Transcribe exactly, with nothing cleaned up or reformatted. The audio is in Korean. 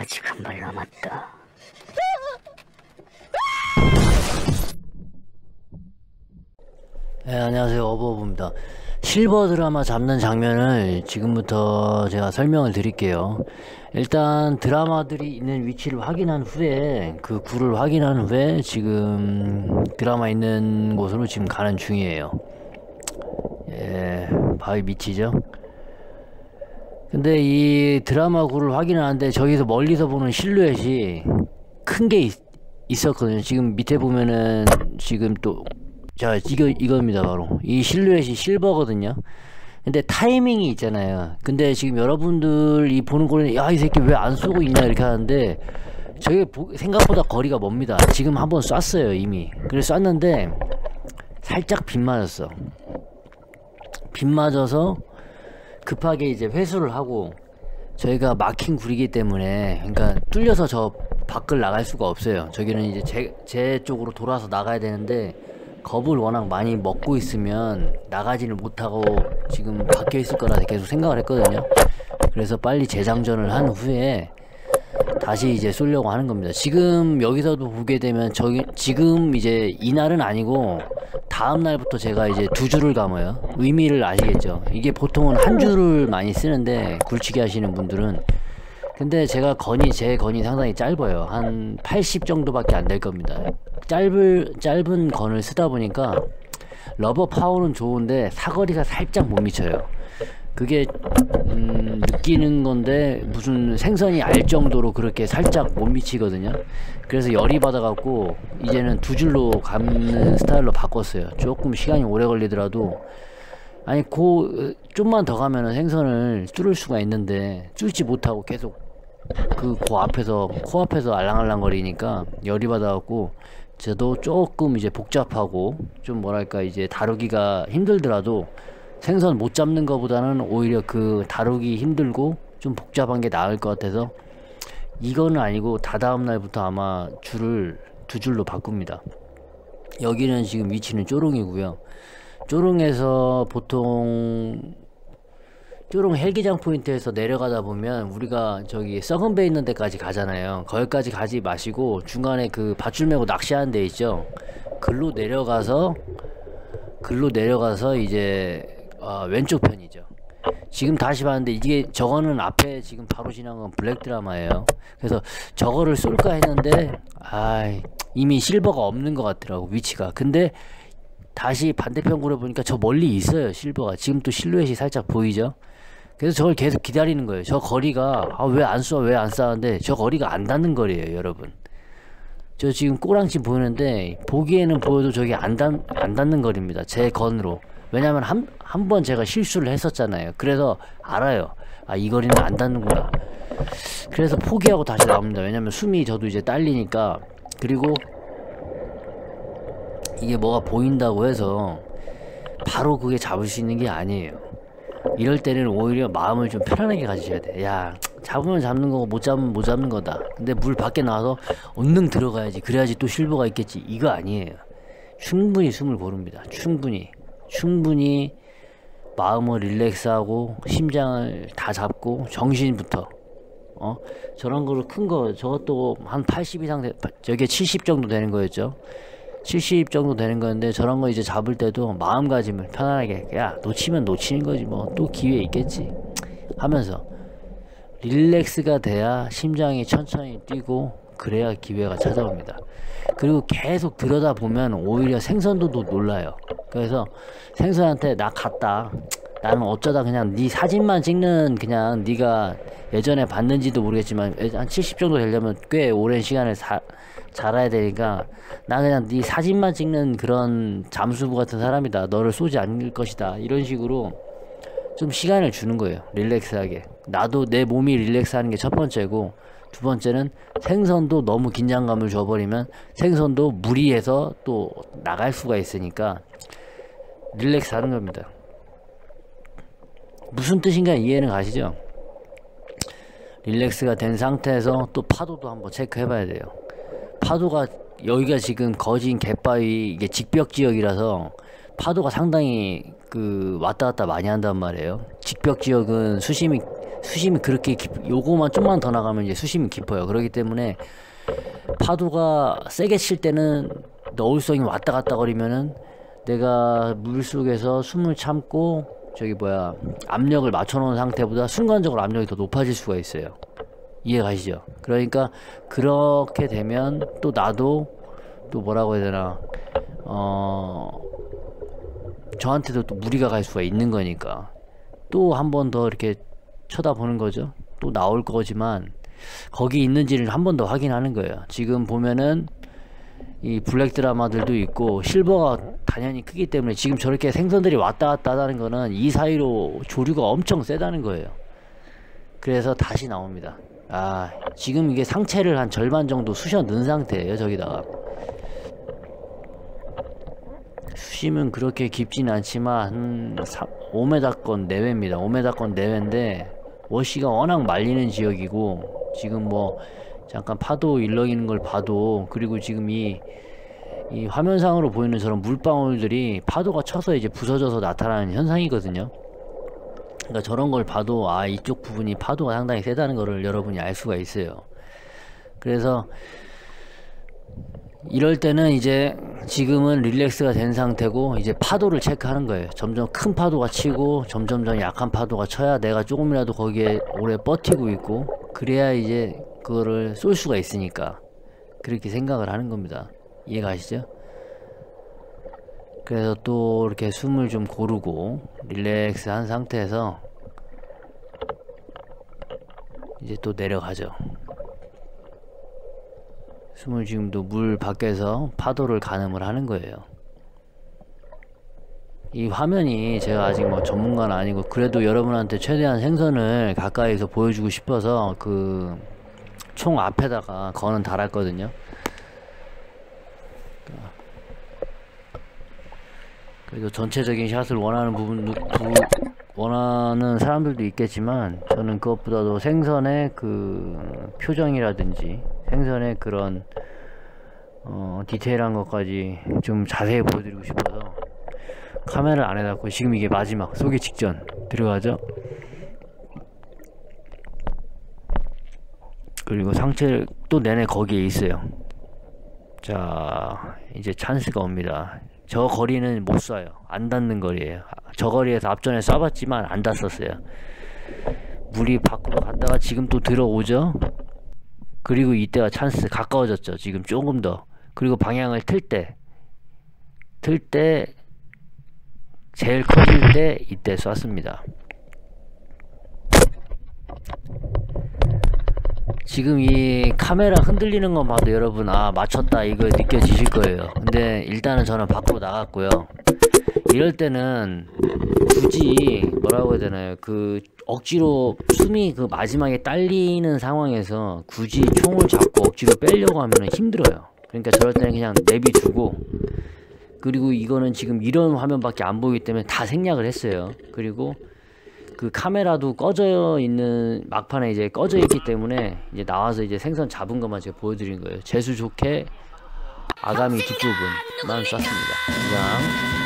아직 한 발 남았다. 네, 안녕하세요, 어부어부입니다. 실버드라마 잡는 장면을 지금부터 제가 설명을 드릴게요. 일단 드라마들이 있는 위치를 확인한 후에, 그 구를 확인한 후에 지금 드라마 있는 곳으로 지금 가는 중이에요. 예, 바위 밑이죠. 근데 이 드라마 구를 확인하는데 저기서 멀리서 보는 실루엣이 큰 게 있었거든요. 지금 밑에 보면은 지금 또 자 이거 이겁니다. 바로 이 실루엣이 실버거든요. 근데 타이밍이 있잖아요. 근데 지금 여러분들 이 보는 거는 야, 이 새끼 왜 안 쏘고 있냐 이렇게 하는데, 저게 보, 생각보다 거리가 멉니다. 지금 한번 쐈어요 이미. 그래서 쐈는데 살짝 빗 맞았어. 빗 맞아서 급하게 이제 회수를 하고, 저희가 막힌 구리기 때문에, 그러니까 뚫려서 저 밖을 나갈 수가 없어요. 저기는 이제 제, 제 쪽으로 돌아서 나가야 되는데 겁을 워낙 많이 먹고 있으면 나가지를 못하고 지금 박혀 있을 거라 계속 생각을 했거든요. 그래서 빨리 재장전을 한 후에 다시 이제 쏘려고 하는 겁니다. 지금 여기서도 보게 되면 저기 지금 이제 이날은 아니고 다음 날부터 제가 이제 두 줄을 감아요. 의미를 아시겠죠? 이게 보통은 한 줄을 많이 쓰는데, 굴치기 하시는 분들은. 근데 제가 건이 제 건이 상당히 짧아요. 한 팔십 정도밖에 안 될 겁니다. 짧을, 짧은 건을 쓰다 보니까 러버 파워는 좋은데 사거리가 살짝 못 미쳐요. 그게 음, 느끼는 건데 무슨 생선이 알 정도로 그렇게 살짝 못 미치거든요. 그래서 열이 받아갖고 이제는 두 줄로 감는 스타일로 바꿨어요. 조금 시간이 오래 걸리더라도, 아니 그 좀만 더 가면은 생선을 뚫을 수가 있는데 뚫지 못하고 계속 그 코 앞에서 코 앞에서 알랑알랑 거리니까 열이 받아갖고 저도 조금 이제 복잡하고 좀 뭐랄까 이제 다루기가 힘들더라도 생선 못 잡는 거보다는 오히려 그 다루기 힘들고 좀 복잡한 게 나을 것 같아서 이거는 아니고 다다음 날부터 아마 줄을 두 줄로 바꿉니다. 여기는 지금 위치는 쪼롱이고요. 쪼롱에서 보통 쪼롱 헬기장 포인트에서 내려가다 보면 우리가 저기 썩은 배 있는 데까지 가잖아요. 거기까지 가지 마시고 중간에 그 밧줄 메고 낚시하는 데 있죠. 글로 내려가서 글로 내려가서 이제 아, 왼쪽 편이죠. 지금 다시 봤는데 이게 저거는 앞에 지금 바로 지난 건 블랙 드라마예요. 그래서 저거를 쏠까 했는데 아이, 이미 실버가 없는 것 같더라고 위치가. 근데 다시 반대편 구를 보니까 저 멀리 있어요 실버가. 지금 또 실루엣이 살짝 보이죠. 그래서 저걸 계속 기다리는 거예요. 저 거리가 아, 왜 안 쏴 왜 안 쏴는데 저 거리가 안 닿는 거리예요 여러분. 저 지금 꼬랑지 보이는데 보기에는 보여도 저게 안, 닿, 안 닿는 거리입니다 제 건으로. 왜냐면 한 한 번 제가 실수를 했었잖아요. 그래서 알아요. 아, 이 거리는 안 닿는구나. 그래서 포기하고 다시 나옵니다. 왜냐면 숨이 저도 이제 딸리니까. 그리고 이게 뭐가 보인다고 해서 바로 그게 잡을 수 있는 게 아니에요. 이럴 때는 오히려 마음을 좀 편안하게 가지셔야 돼. 야, 잡으면 잡는 거고 못 잡으면 못 잡는 거다. 근데 물 밖에 나와서 얼른 들어가야지, 그래야지 또 실버가 있겠지, 이거 아니에요. 충분히 숨을 고릅니다. 충분히 충분히 마음을 릴렉스하고 심장을 다 잡고 정신부터 어 저런 거를 큰 거 저것도 한 팔십 이상 되, 저게 칠십 정도 되는 거였죠. 칠십 정도 되는 건데 저런 거 이제 잡을 때도 마음가짐을 편안하게, 야 놓치면 놓치는 거지 뭐 또 기회 있겠지 하면서 릴렉스가 돼야 심장이 천천히 뛰고 그래야 기회가 찾아옵니다. 그리고 계속 들여다보면 오히려 생선도 또 놀라요. 그래서 생선한테 나 갔다, 나는 어쩌다 그냥 네 사진만 찍는, 그냥 네가 예전에 봤는지도 모르겠지만 한 칠십 정도 되려면 꽤 오랜 시간을 사, 자라야 되니까 나 그냥 네 사진만 찍는 그런 잠수부 같은 사람이다, 너를 쏘지 않을 것이다, 이런 식으로 좀 시간을 주는 거예요. 릴렉스하게 나도 내 몸이 릴렉스하는 게 첫 번째고, 두 번째는 생선도 너무 긴장감을 줘버리면 생선도 무리해서 또 나갈 수가 있으니까 릴렉스 하는 겁니다. 무슨 뜻인가 이해는 가시죠? 릴렉스가 된 상태에서 또 파도도 한번 체크해 봐야 돼요. 파도가 여기가 지금 거진 갯바위 이게 직벽 지역이라서 파도가 상당히 그 왔다 갔다 많이 한단 말이에요. 직벽 지역은 수심이 수심이 그렇게 깊, 요거만 좀만 더 나가면 이제 수심이 깊어요. 그렇기 때문에 파도가 세게 칠 때는 너울성이 왔다 갔다 거리면은 내가 물속에서 숨을 참고 저기 뭐야 압력을 맞춰 놓은 상태보다 순간적으로 압력이 더 높아질 수가 있어요. 이해가시죠? 그러니까 그렇게 되면 또 나도 또 뭐라고 해야 되나 어 저한테도 또 무리가 갈 수가 있는 거니까 또 한 번 더 이렇게 쳐다보는 거죠. 또 나올 거지만 거기 있는지를 한 번 더 확인하는 거예요. 지금 보면은 이 블랙 드라마들도 있고 실버가 당연히 크기 때문에 지금 저렇게 생선들이 왔다 갔다 하다는 거는 이 사이로 조류가 엄청 세다는 거예요. 그래서 다시 나옵니다. 아 지금 이게 상체를 한 절반 정도 쑤셔 넣은 상태예요. 저기다가 수심은 그렇게 깊진 않지만 오 미터권 내외입니다. 오 미터권 내외인데 워시가 워낙 말리는 지역이고 지금 뭐 잠깐 파도 일렁이는 걸 봐도 그리고 지금 이, 이 화면상으로 보이는 저런 물방울들이 파도가 쳐서 이제 부서져서 나타나는 현상이거든요. 그러니까 저런 걸 봐도 아 이쪽 부분이 파도가 상당히 세다는 거를 여러분이 알 수가 있어요. 그래서 이럴 때는 이제 지금은 릴렉스가 된 상태고 이제 파도를 체크하는 거예요. 점점 큰 파도가 치고 점점점 약한 파도가 쳐야 내가 조금이라도 거기에 오래 버티고 있고 그래야 이제 그거를 쏠 수가 있으니까 그렇게 생각을 하는 겁니다. 이해가시죠? 그래서 또 이렇게 숨을 좀 고르고 릴렉스 한 상태에서 이제 또 내려가죠. 숨을 지금도 물 밖에서 파도를 가늠을 하는 거예요. 이 화면이 제가 아직 뭐 전문가는 아니고 그래도 여러분한테 최대한 생선을 가까이서 보여주고 싶어서 그 총 앞에다가 거는 달았거든요. 그래도 전체적인 샷을 원하는 부분 원하는 사람들도 있겠지만 저는 그것보다도 생선의 그 표정이라든지 생선의 그런 어 디테일한 것까지 좀 자세히 보여드리고 싶어서 카메라를 안에 닫고 지금 이게 마지막 쏘기 직전 들어가죠. 그리고 상체 또 내내 거기에 있어요. 자 이제 찬스가 옵니다. 저 거리는 못 쏴요. 안 닿는 거리에요. 저 거리에서 앞전에 쏴봤지만 안 닿았었어요. 물이 밖으로 갔다가 지금 또 들어오죠. 그리고 이때가 찬스. 가까워졌죠. 지금 조금 더. 그리고 방향을 틀 때 틀 때 제일 커질 때 이때 쐈습니다. 지금 이 카메라 흔들리는 건 봐도 여러분 아 맞췄다 이거 느껴지실 거예요. 근데 일단은 저는 밖으로 나갔고요. 이럴 때는 굳이 뭐라고 해야 되나요, 그 억지로 숨이 그 마지막에 딸리는 상황에서 굳이 총을 잡고 억지로 빼려고 하면 힘들어요. 그러니까 저럴 때는 그냥 내비두고, 그리고 이거는 지금 이런 화면밖에 안 보이기 때문에 다 생략을 했어요. 그리고 그 카메라도 꺼져 있는 막판에 이제 꺼져 있기 때문에 이제 나와서 이제 생선 잡은 것만 제가 보여드린 거예요. 재수 좋게 아가미 뒷부분만 쐈습니다. 그냥